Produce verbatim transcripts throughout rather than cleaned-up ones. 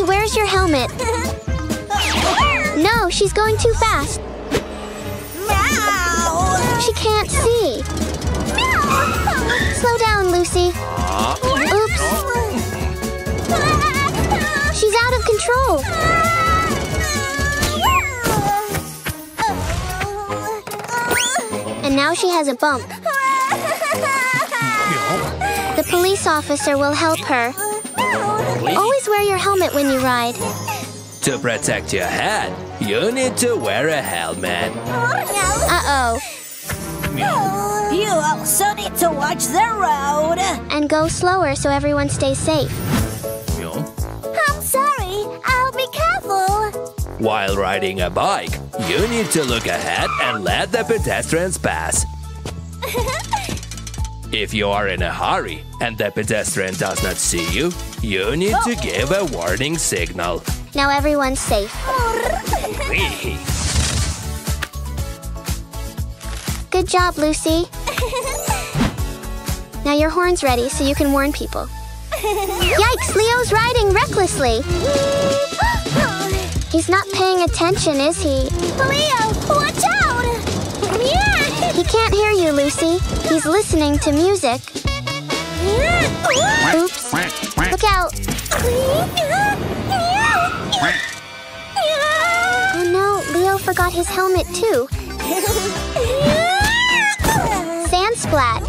She wears your helmet. No, she's going too fast. No. She can't see. No. Slow down, Lucy. Oops. She's out of control. And now she has a bump. The police officer will help her. Always wear your helmet when you ride. To protect your head, you need to wear a helmet. Uh-oh. You also need to watch the road. And go slower so everyone stays safe. I'm sorry. I'll be careful. While riding a bike, you need to look ahead and let the pedestrians pass. If you are in a hurry and the pedestrian does not see you, you need oh. to give a warning signal. Now everyone's safe. Good job, Lucy. Now your horn's ready so you can warn people. Yikes, Leo's riding recklessly. He's not paying attention, is he? Leo, watch out! He can't hear you, Lucy. He's listening to music. Oops. Look out. Oh no, Leo forgot his helmet too. Sand splat.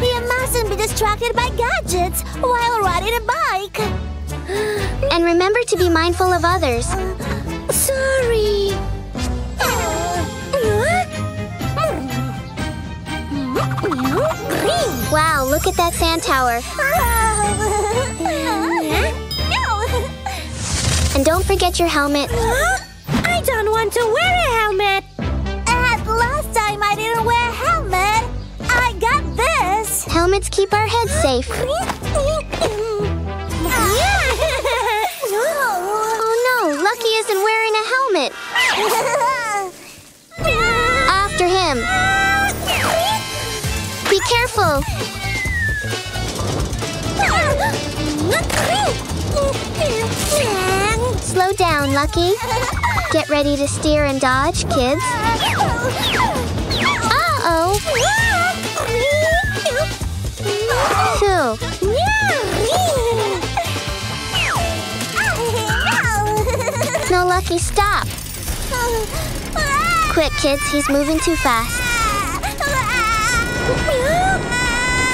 We mustn't be distracted by gadgets while riding a bike. And remember to be mindful of others. Uh, sorry. Wow, look at that sand tower. And don't forget your helmet. I don't want to wear a helmet. At last time I didn't wear a helmet. I got this. Helmets keep our heads safe. Isn't wearing a helmet. After him. Be careful. Slow down, Lucky. Get ready to steer and dodge, kids. Uh-oh. Two. No, Lucky, stop. Quick, kids, he's moving too fast.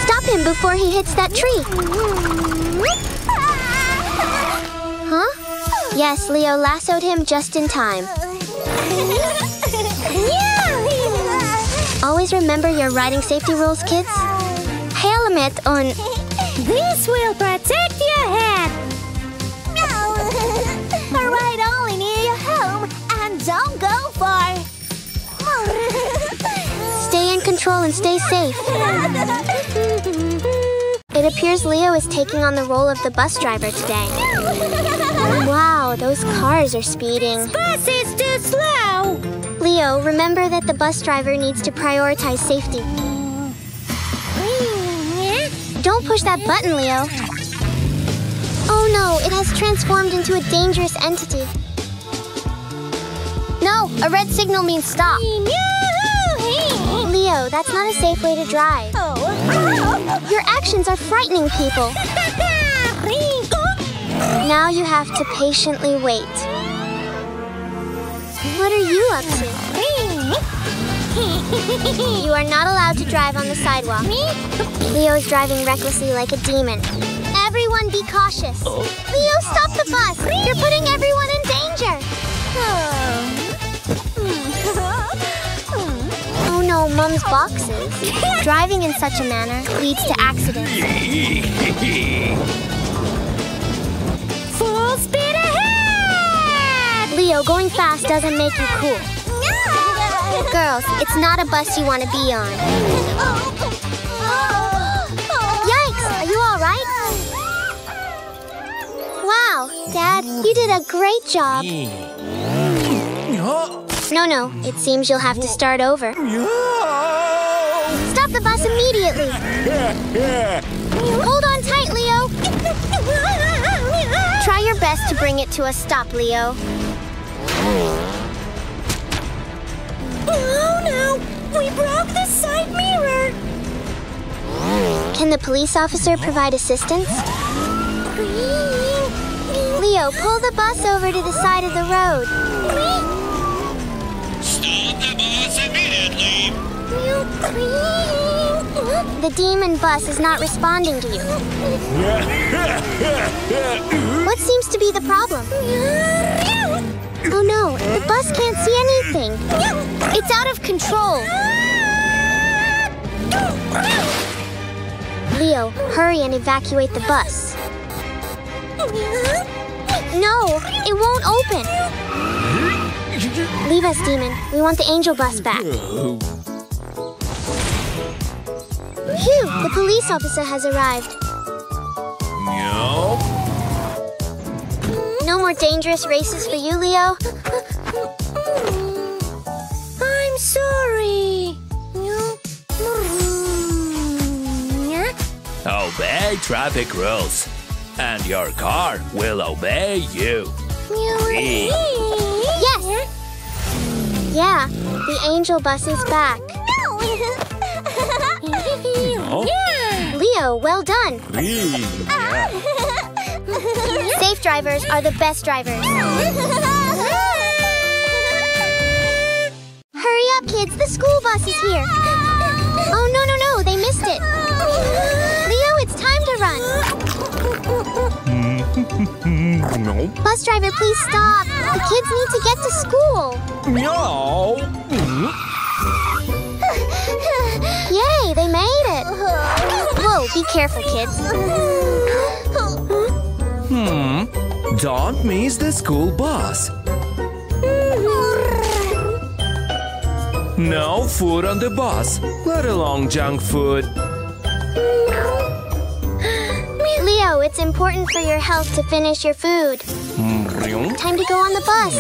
Stop him before he hits that tree. Huh? Yes, Leo lassoed him just in time. Always remember your riding safety rules, kids. Helmet on. This will protect your head. Don't go far. Stay in control and stay safe. It appears Leo is taking on the role of the bus driver today. Wow, those cars are speeding. This bus is too slow. Leo, remember that the bus driver needs to prioritize safety. Don't push that button, Leo. Oh no, it has transformed into a dangerous entity. No, a red signal means stop. Leo, that's not a safe way to drive. Your actions are frightening people. Now you have to patiently wait. What are you up to? You are not allowed to drive on the sidewalk. Leo is driving recklessly like a demon. Everyone be cautious. Leo, stop the bus. You're putting everyone in danger. Oh no, Mom's boxes. Driving in such a manner leads to accidents. Full speed ahead! Leo, going fast doesn't make you cool. Girls, it's not a bus you want to be on. Yikes! Are you alright? Wow, Dad, you did a great job. No, no, it seems you'll have to start over. Stop the bus immediately! Hold on tight, Leo. Try your best to bring it to a stop, Leo. Oh no! We broke the side mirror! Can the police officer provide assistance? Leo, pull the bus over to the side of the road. Stop the bus immediately! The demon bus is not responding to you. What seems to be the problem? Oh no, the bus can't see anything. It's out of control. Leo, hurry and evacuate the bus. No, it won't open. Leave us, demon. We want the angel bus back. Phew, the police officer has arrived. Yep. No more dangerous races for you, Leo. I'm sorry. Obey traffic rules, and your car will obey you. Yes! Yeah, the angel bus is back. No. Leo, well done. Safe drivers are the best drivers. Hurry up, kids. The school bus is here. Oh, no, no, no. They missed it. Leo, it's time to run. No. Bus driver, please stop. The kids need to get to school. No. Yay, they made it. Whoa, be careful, kids. Hmm. Don't miss the school bus. No food on the bus, let alone junk food. Leo, it's important for your health to finish your food. Time to go on the bus.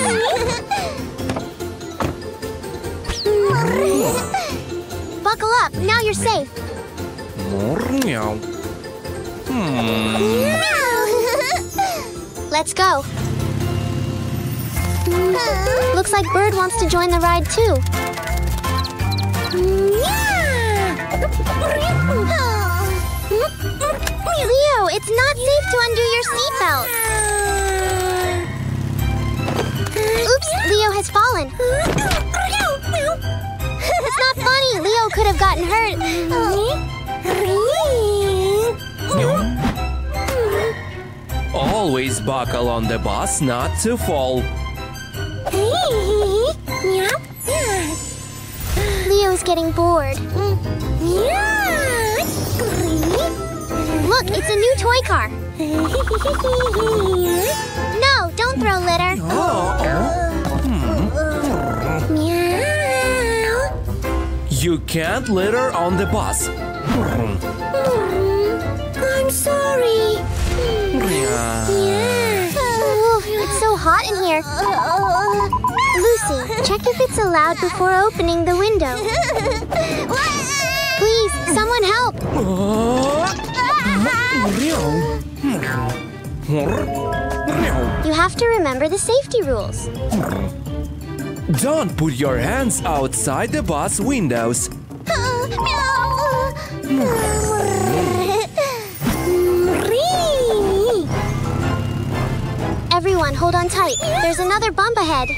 Buckle up, now you're safe. Let's go. Looks like Bird wants to join the ride too. Leo, it's not safe to undo your seatbelt. Oops, Leo has fallen. It's not funny. Leo could have gotten hurt. Always buckle on the bus not to fall. Leo's getting bored. Look, it's a new toy car. No, don't throw litter. You can't litter on the bus. I'm sorry. Oh, it's so hot in here. Lucy, check if it's allowed before opening the window. Please, someone help! You have to remember the safety rules. Don't put your hands outside the bus windows. Everyone, hold on tight. There's another bump ahead.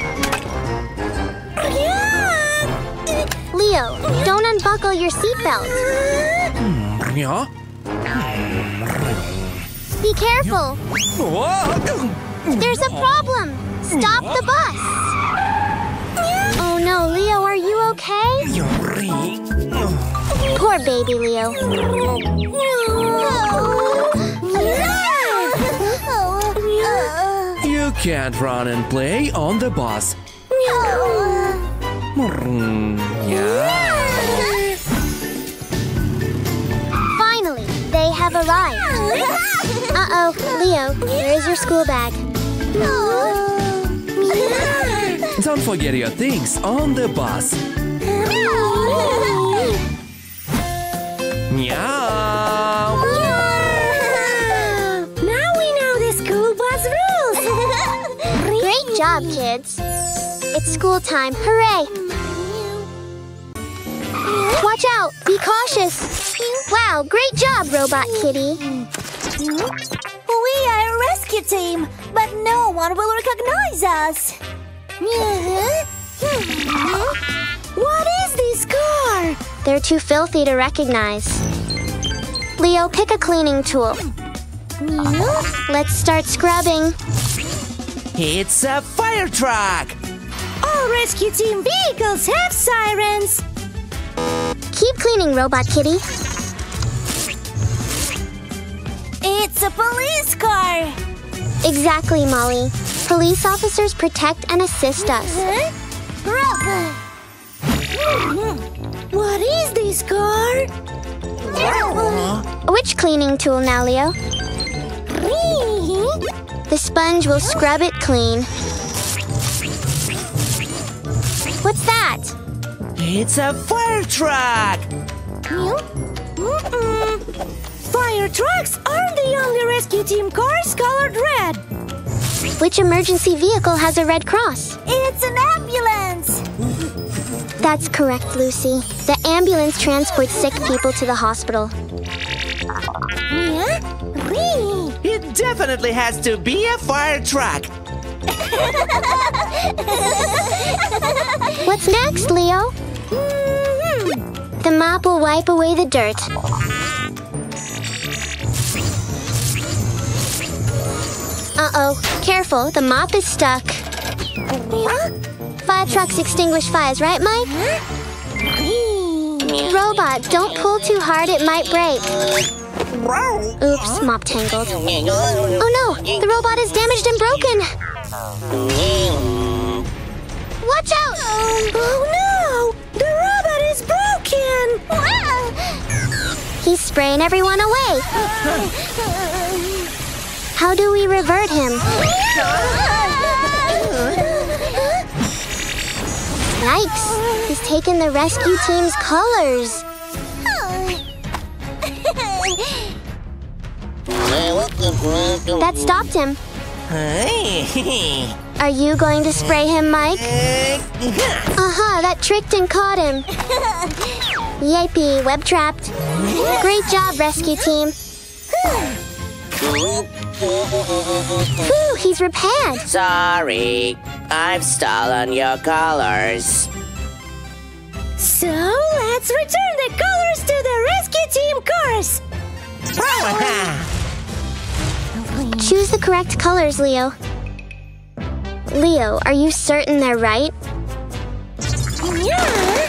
Leo, don't unbuckle your seatbelt. Be careful. There's a problem. Stop the bus. Oh no, Leo, are you okay? Poor baby Leo. You can't run and play on the bus. Finally, they have arrived. Uh-oh, Leo, here is your school bag. Don't forget your things on the bus. Meow. Meow. Now we know the school bus rules. Great job, kids. It's school time. Hooray. Watch out. Be cautious. Wow, great job, Robot Kitty. We are a rescue team, but no one will recognize us. What is this car? They're too filthy to recognize. Leo, pick a cleaning tool. Let's start scrubbing. It's a fire truck! All rescue team vehicles have sirens. Keep cleaning, Robot Kitty. It's a police car! Exactly, Molly. Police officers protect and assist us. What is this car? Which cleaning tool now, Leo? The sponge will scrub it clean. What's that? It's a fire truck! Mm-mm. Fire trucks aren't the only rescue team cars colored red. Which emergency vehicle has a red cross? It's an ambulance. That's correct, Lucy. The ambulance transports sick people to the hospital. It definitely has to be a fire truck. What's next, Leo? Mm-hmm. The mop will wipe away the dirt. Uh-oh. Careful, the mop is stuck. Fire trucks extinguish fires, right, Mike? Robot, don't pull too hard, it might break. Oops, mop tangled. Oh no, the robot is damaged and broken. Watch out! Oh no, the robot is broken! He's spraying everyone away. How do we revert him? Yikes! He's taken the rescue team's colors. That stopped him. Are you going to spray him, Mike? Aha, that tricked and caught him. Yippee, web trapped. Great job, rescue team. Whew, he's repaired. Sorry, I've stolen your colors. So, let's return the colors to the rescue team cars. Choose the correct colors, Leo. Leo, are you certain they're right? Yeah.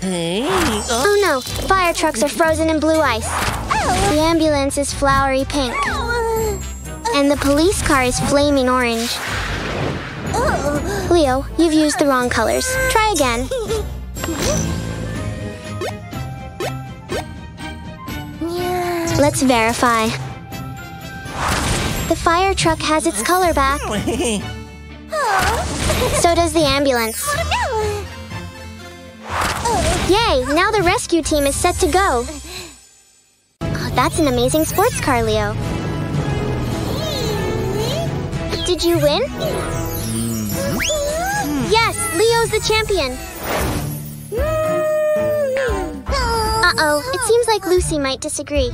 Hey. Oh no, fire trucks are frozen in blue ice. Oh. The ambulance is flowery pink. And the police car is flaming orange. Oh. Leo, you've used the wrong colors. Try again. Yeah. Let's verify. The fire truck has its color back. Oh. So does the ambulance. Yay, now the rescue team is set to go. Oh, that's an amazing sports car, Leo. Did you win? Yes, Leo's the champion. Uh-oh, it seems like Lucy might disagree.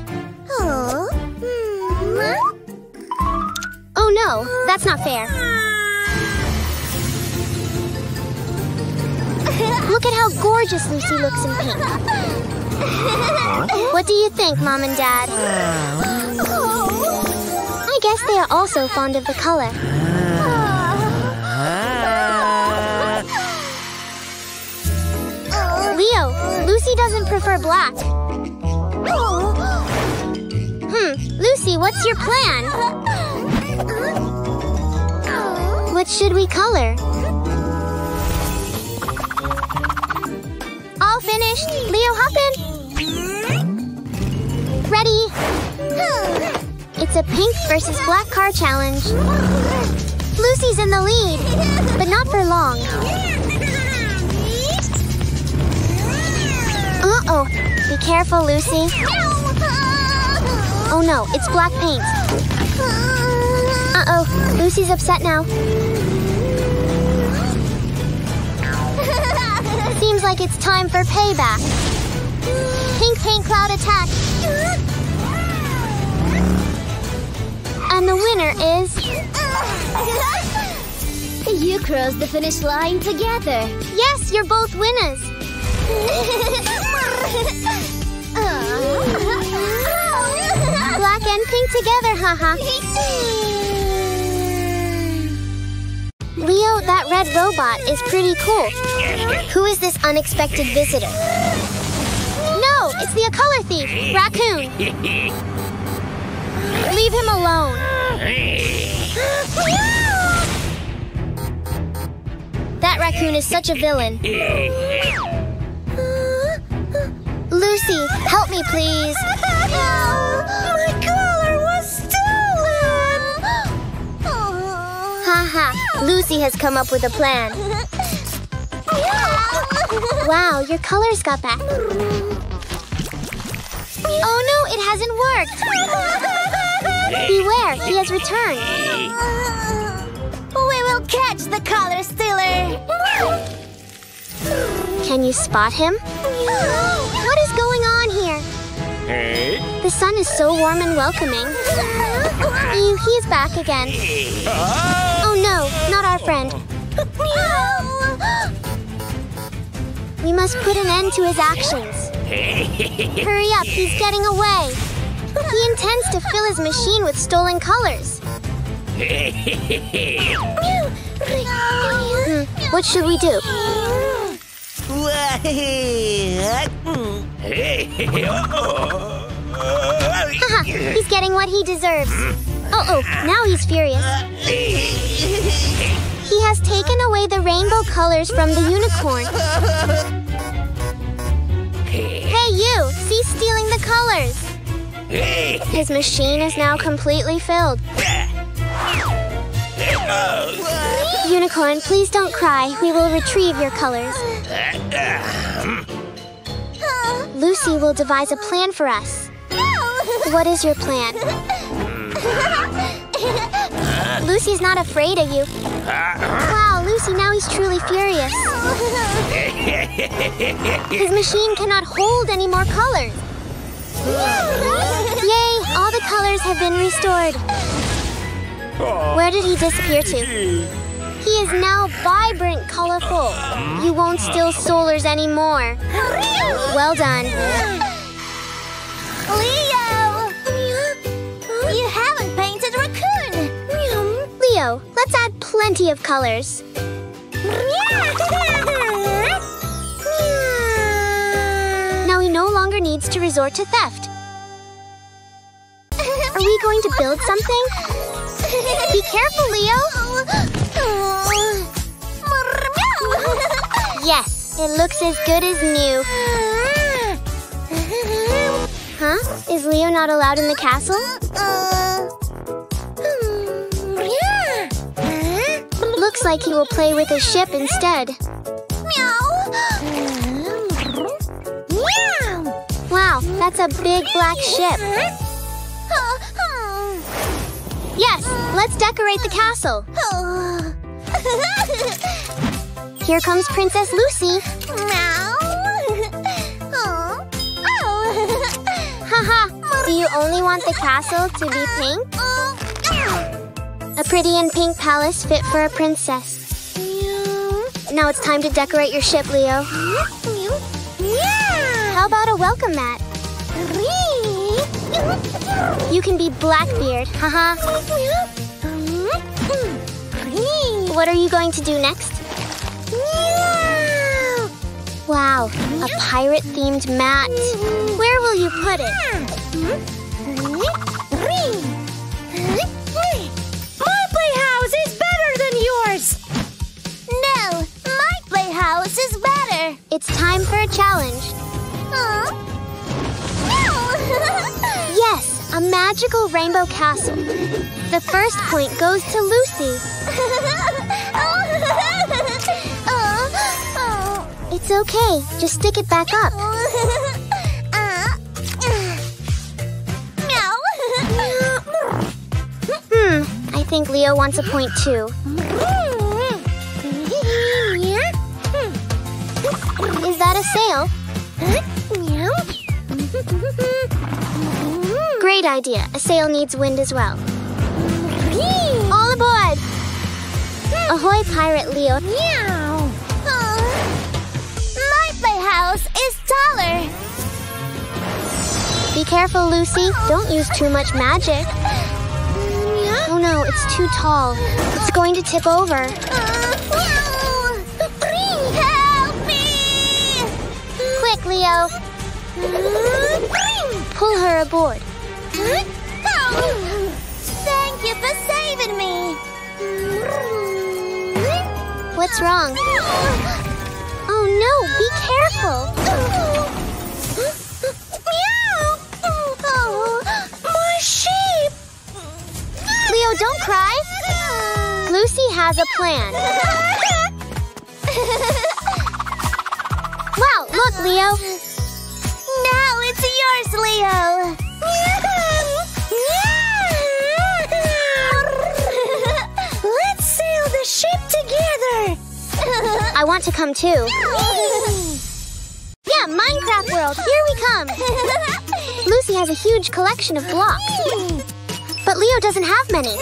Oh no, that's not fair. Look at how gorgeous Lucy looks in pink. What do you think, Mom and Dad? I guess they are also fond of the color. Leo, Lucy doesn't prefer black. Hmm, Lucy, what's your plan? What should we color? All finished. Leo, hop in. Ready. It's a pink versus black car challenge. Lucy's in the lead, but not for long. Uh-oh, Be careful, Lucy. Oh no, it's black paint. Uh-oh, Lucy's upset now. Seems like it's time for payback. Pink paint cloud attack. And the winner is... You crossed the finish line together. Yes, you're both winners. Black and pink together, haha. Leo, that red robot is pretty cool. Who is this unexpected visitor? No, it's the color thief, Raccoon. Leave him alone. That raccoon is such a villain. Lucy, help me, please. My collar was stolen. Haha, Lucy has come up with a plan. Wow, your colors got back. Oh no, it hasn't worked. Beware, he has returned. We will catch the color stealer. Can you spot him? What is going on here? The sun is so warm and welcoming. Ew, he's back again. Oh no, not our friend. We must put an end to his actions. Hurry up, he's getting away. He intends to fill his machine with stolen colors. Mm, what should we do? Haha, he's getting what he deserves. Uh-oh, now he's furious. He has taken away the rainbow colors from the unicorn. Hey you, cease stealing the colors. His machine is now completely filled. Unicorn, please don't cry. We will retrieve your colors. Lucy will devise a plan for us. What is your plan? Lucy's not afraid of you. Wow, Lucy, now he's truly furious. His machine cannot hold any more colors. Yay, all the colors have been restored. Where did he disappear to? He is now vibrant, colorful. You won't steal solars anymore. Well done. Leo! You haven't painted Raccoon! Leo, let's add plenty of colors. Now he no longer needs to resort to theft. Are we going to build something? Be careful, Leo! Yes, it looks as good as new. Huh? Is Leo not allowed in the castle? Looks like he will play with his ship instead. Wow, that's a big black ship. Yes, let's decorate the castle. Here comes Princess Lucy. Haha, do you only want the castle to be pink? A pretty and pink palace fit for a princess. Now it's time to decorate your ship, Leo. How about a welcome mat? You can be Blackbeard, haha. What are you going to do next? Wow, a pirate-themed mat. Where will you put it? My playhouse is better than yours! No, my playhouse is better! It's time for a challenge. Huh? No. Yes, a magical rainbow castle. The first point goes to Lucy. It's okay, just stick it back up. uh, think Leo wants a point too. Is that a sail? Great idea. A sail needs wind as well. All aboard! Ahoy, Pirate Leo. My playhouse is taller. Be careful, Lucy. Don't use too much magic. Oh no, it's too tall. It's going to tip over. Help me! Quick, Leo. Pull her aboard. Thank you for saving me. What's wrong? Oh no, be careful. Oh, more sheep. Leo, don't cry. Lucy has a plan. Wow, look, Leo. Now it's yours, Leo. Let's sail the ship together. I want to come too. Yeah, Minecraft world, here we come. Lucy has a huge collection of blocks. But Leo doesn't have many.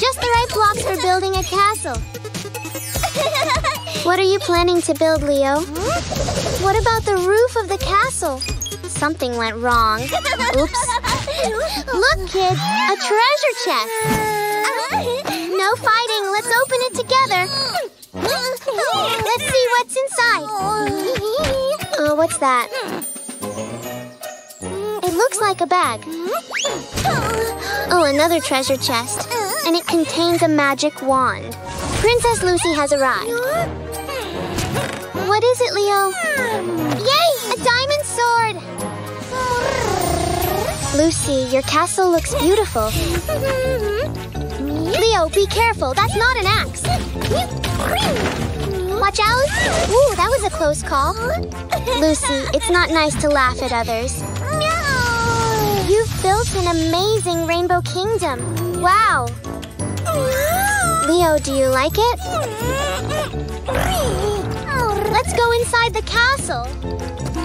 Just the right blocks for building a castle. What are you planning to build, Leo? What about the roof of the castle? Something went wrong. Oops. Look, kids, a treasure chest. No fighting, let's open it together. Let's see what's inside. Oh, what's that? It looks like a bag. Oh, another treasure chest. And it contains a magic wand. Princess Lucy has arrived. What is it, Leo? Yay! A diamond sword! Lucy, your castle looks beautiful. Leo, be careful. That's not an axe. Watch out! Ooh, that was a close call. Lucy, it's not nice to laugh at others. No! You've built an amazing rainbow kingdom. Wow! Leo, do you like it? Let's go inside the castle.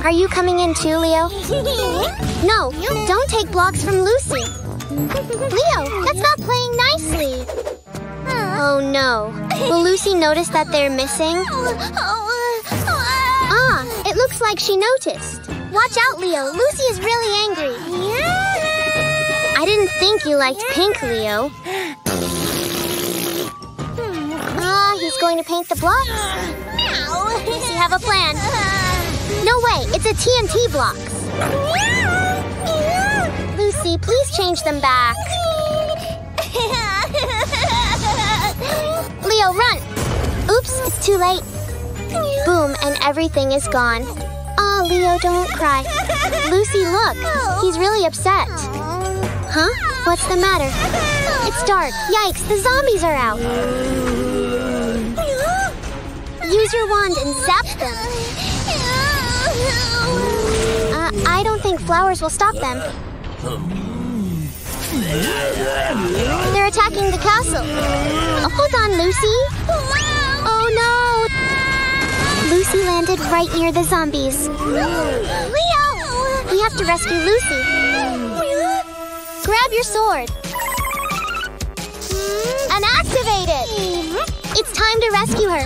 Are you coming in too, Leo? No, don't take blocks from Lucy. Leo, that's not playing nicely. Oh no. Will Lucy notice that they're missing? Ah, it looks like she noticed. Watch out, Leo. Lucy is really angry. I didn't think you liked pink, Leo. Ah, he's going to paint the blocks. Does he have a plan? No way, it's a T N T block. Lucy, please change them back. Leo, run! Oops, it's too late. Boom, and everything is gone. Aw, Leo, don't cry. Lucy, look, he's really upset. Huh? What's the matter? It's dark. Yikes, the zombies are out. Use your wand and zap them. Uh, I don't think flowers will stop them. They're attacking the castle. Oh, hold on, Lucy. Oh, no. Lucy landed right near the zombies. Leo! We have to rescue Lucy. Grab your sword. And activate it. It's time to rescue her.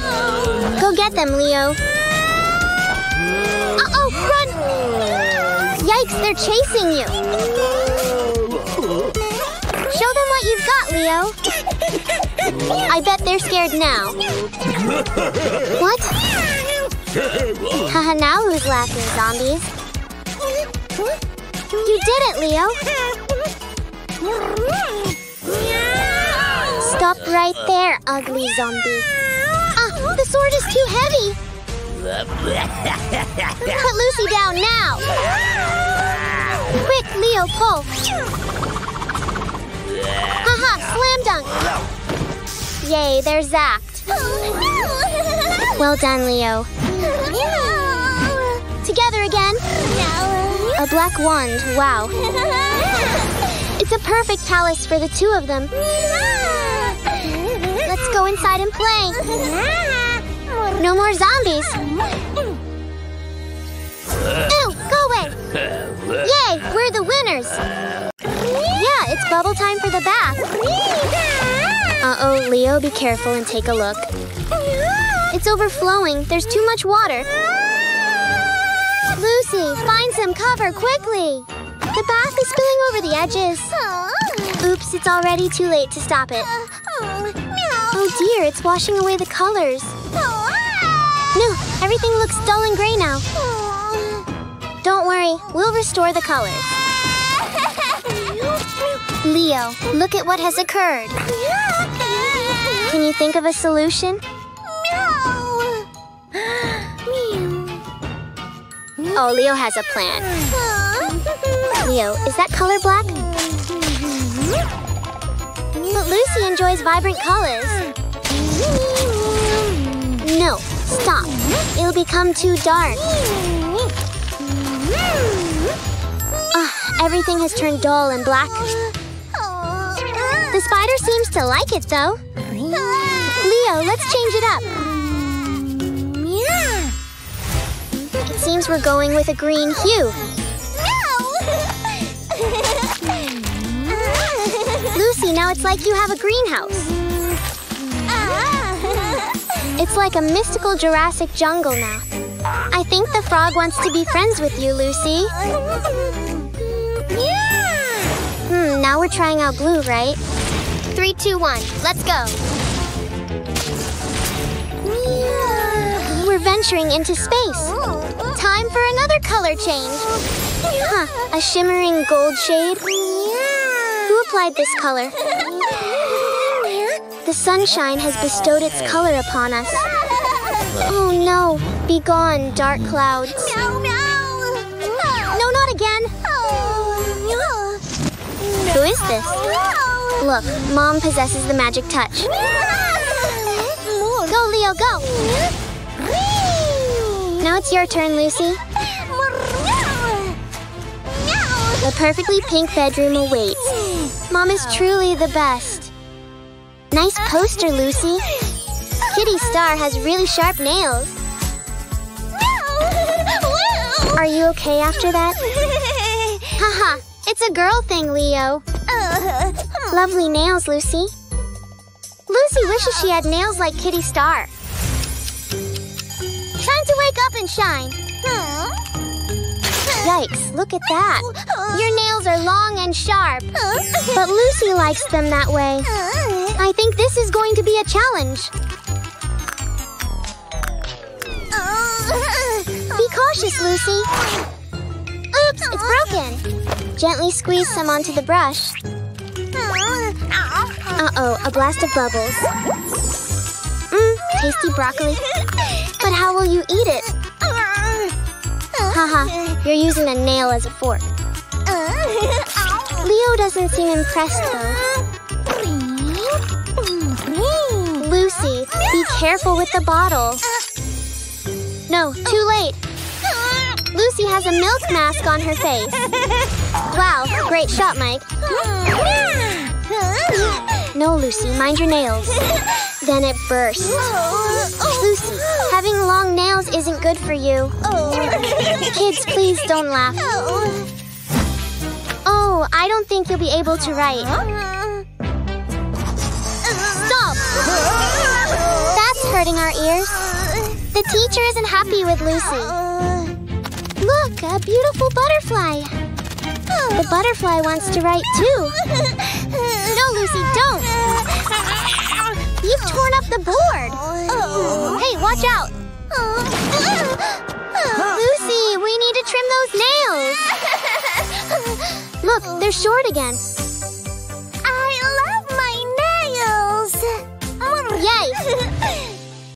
Go get them, Leo. Uh-oh, run! Yikes, they're chasing you. Show them what you've got, Leo. I bet they're scared now. What? Haha, now who's laughing, zombies? You did it, Leo. Stop right there, ugly zombie. Ah, the sword is too heavy. Put Lucy down now. Quick, Leo, pull. Haha, slam dunk. Yay, they're zapped. Well done, Leo. Together again. A black wand, wow. It's a perfect palace for the two of them. go inside and play. No more zombies. Ew, go away. Yay, we're the winners. Yeah, it's bubble time for the bath. Uh-oh, Leo, be careful and take a look. It's overflowing. There's too much water. Lucy, find some cover quickly. The bath is spilling over the edges. Oops, it's already too late to stop it. Oh dear, it's washing away the colors. No, everything looks dull and gray now. Don't worry, we'll restore the colors. Leo, look at what has occurred. Can you think of a solution? Oh, Leo has a plan. Leo, is that color black? But Lucy enjoys vibrant colors. No, stop. It'll become too dark. Ugh, everything has turned dull and black. The spider seems to like it, though. Leo, let's change it up. It seems we're going with a green hue. No! Lucy, now it's like you have a greenhouse. It's like a mystical Jurassic jungle now. I think the frog wants to be friends with you, Lucy. Hmm, now we're trying out blue, right? Three, two, one, let's go. We're venturing into space. Time for another color change. Huh, a shimmering gold shade? Who applied this color? The sunshine has bestowed its color upon us. Oh no, be gone, dark clouds. No, no! No, not again! Who is this? Look, Mom possesses the magic touch. Go, Leo, go! Now it's your turn, Lucy. The perfectly pink bedroom awaits. Mom is truly the best. Nice poster, Lucy. Kitty Star has really sharp nails. Are you okay after that? Haha, it's a girl thing, Leo. Lovely nails, Lucy. Lucy wishes she had nails like Kitty Star. Time to wake up and shine. Yikes, look at that. Your nails are long and sharp. But Lucy likes them that way. I think this is going to be a challenge. Be cautious, Lucy. Oops, it's broken. Gently squeeze some onto the brush. Uh-oh, a blast of bubbles. Mmm, tasty broccoli. But how will you eat it? Haha, you're using a nail as a fork. Leo doesn't seem impressed, though. Lucy, be careful with the bottle. No, too late. Lucy has a milk mask on her face. Wow, great shot, Mike. No, Lucy, mind your nails. Then it bursts. Lucy, having long nails isn't good for you. Kids, please don't laugh. Oh, I don't think you'll be able to write. Stop! That's hurting our ears. The teacher isn't happy with Lucy. Look, a beautiful butterfly. The butterfly wants to write, too. No, Lucy, don't! You've torn up the board! Hey, watch out! Lucy, we need to trim those nails! Look, they're short again.